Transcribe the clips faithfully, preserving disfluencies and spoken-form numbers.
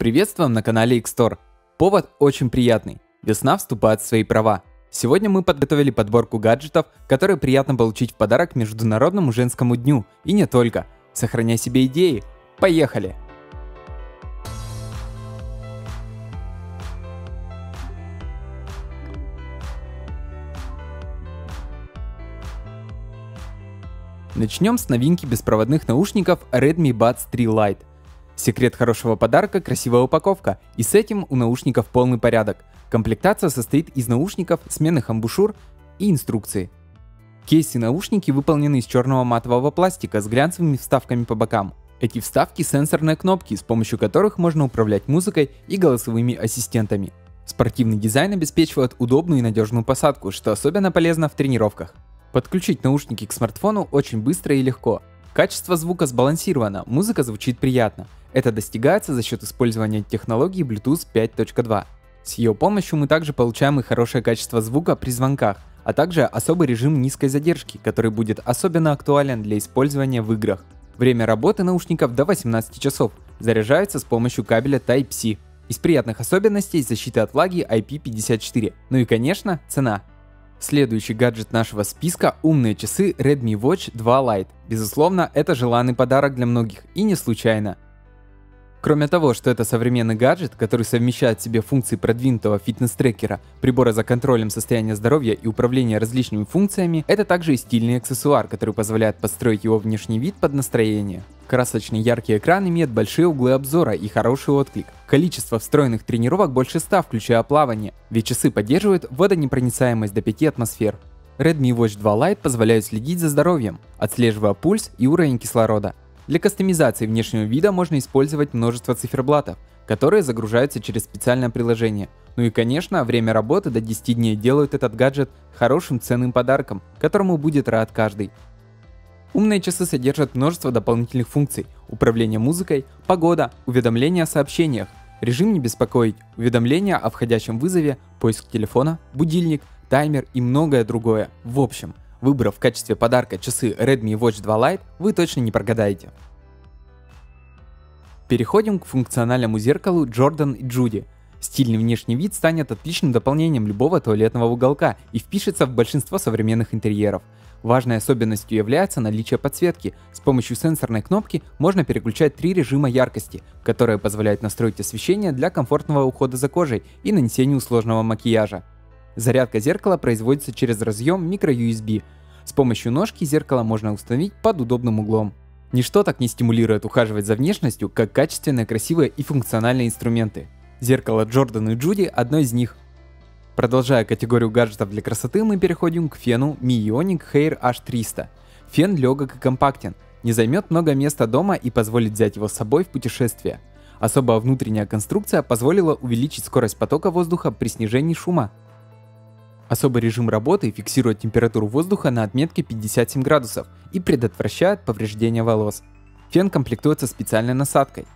Приветствуем на канале X-Store. Повод очень приятный. Весна вступает в свои права. Сегодня мы подготовили подборку гаджетов, которые приятно получить в подарок Международному женскому дню. И не только. Сохраняй себе идеи. Поехали! Начнем с новинки беспроводных наушников Redmi Buds три Lite. Секрет хорошего подарка – красивая упаковка, и с этим у наушников полный порядок. Комплектация состоит из наушников, сменных амбушюр и инструкции. Кейс и наушники выполнены из черного матового пластика с глянцевыми вставками по бокам. Эти вставки – сенсорные кнопки, с помощью которых можно управлять музыкой и голосовыми ассистентами. Спортивный дизайн обеспечивает удобную и надежную посадку, что особенно полезно в тренировках. Подключить наушники к смартфону очень быстро и легко. Качество звука сбалансировано, музыка звучит приятно. Это достигается за счет использования технологии Bluetooth пять точка два. С ее помощью мы также получаем и хорошее качество звука при звонках, а также особый режим низкой задержки, который будет особенно актуален для использования в играх. Время работы наушников до восемнадцати часов, заряжаются с помощью кабеля Type-C. Из приятных особенностей защита от влаги ай пи пятьдесят четыре, ну и конечно цена. Следующий гаджет нашего списка – умные часы Redmi Watch два Lite. Безусловно, это желанный подарок для многих, и не случайно. Кроме того, что это современный гаджет, который совмещает в себе функции продвинутого фитнес-трекера, прибора за контролем состояния здоровья и управления различными функциями, это также и стильный аксессуар, который позволяет подстроить его внешний вид под настроение. Красочный яркий экран имеет большие углы обзора и хороший отклик. Количество встроенных тренировок больше ста, включая плавание, ведь часы поддерживают водонепроницаемость до пяти атмосфер. Redmi Watch два Lite позволяет следить за здоровьем, отслеживая пульс и уровень кислорода. Для кастомизации внешнего вида можно использовать множество циферблатов, которые загружаются через специальное приложение. Ну и конечно, время работы до десяти дней делают этот гаджет хорошим ценным подарком, которому будет рад каждый. Умные часы содержат множество дополнительных функций: управление музыкой, погода, уведомления о сообщениях, режим не беспокоить, уведомления о входящем вызове, поиск телефона, будильник, таймер и многое другое. В общем, выбрав в качестве подарка часы Redmi Watch два Lite, вы точно не прогадаете. Переходим к функциональному зеркалу Jordan и Judy. Стильный внешний вид станет отличным дополнением любого туалетного уголка и впишется в большинство современных интерьеров. Важной особенностью является наличие подсветки. С помощью сенсорной кнопки можно переключать три режима яркости, которые позволяют настроить освещение для комфортного ухода за кожей и нанесению сложного макияжа. Зарядка зеркала производится через разъем micro ю эс би. С помощью ножки зеркало можно установить под удобным углом. Ничто так не стимулирует ухаживать за внешностью, как качественные, красивые и функциональные инструменты. Зеркало Jordan и Judy – одно из них. Продолжая категорию гаджетов для красоты, мы переходим к фену Mi Ioniq Hair эйч триста. Фен легок и компактен, не займет много места дома и позволит взять его с собой в путешествие. Особая внутренняя конструкция позволила увеличить скорость потока воздуха при снижении шума. Особый режим работы фиксирует температуру воздуха на отметке пятьдесят семь градусов и предотвращает повреждение волос. Фен комплектуется специальной насадкой.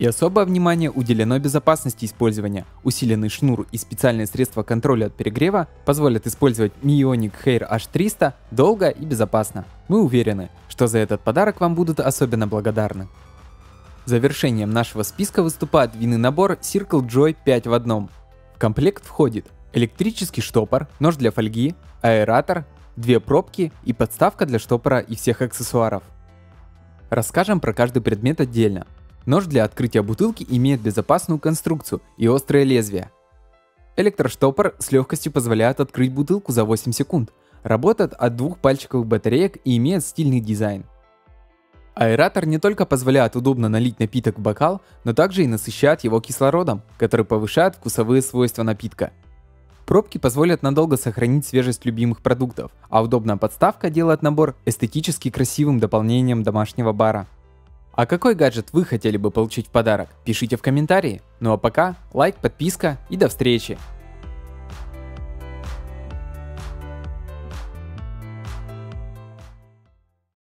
И особое внимание уделено безопасности использования. Усиленный шнур и специальные средства контроля от перегрева позволят использовать Mi Ioniq Hair эйч триста долго и безопасно. Мы уверены, что за этот подарок вам будут особенно благодарны. Завершением нашего списка выступает винный набор Circle Joy пять в одном. В комплект входит электрический штопор, нож для фольги, аэратор, две пробки и подставка для штопора и всех аксессуаров. Расскажем про каждый предмет отдельно. Нож для открытия бутылки имеет безопасную конструкцию и острое лезвие. Электроштопор с легкостью позволяет открыть бутылку за восемь секунд, работает от двух пальчиковых батареек и имеет стильный дизайн. Аэратор не только позволяет удобно налить напиток в бокал, но также и насыщает его кислородом, который повышает вкусовые свойства напитка. Пробки позволят надолго сохранить свежесть любимых продуктов, а удобная подставка делает набор эстетически красивым дополнением домашнего бара. А какой гаджет вы хотели бы получить в подарок? Пишите в комментарии. Ну а пока лайк, подписка и до встречи!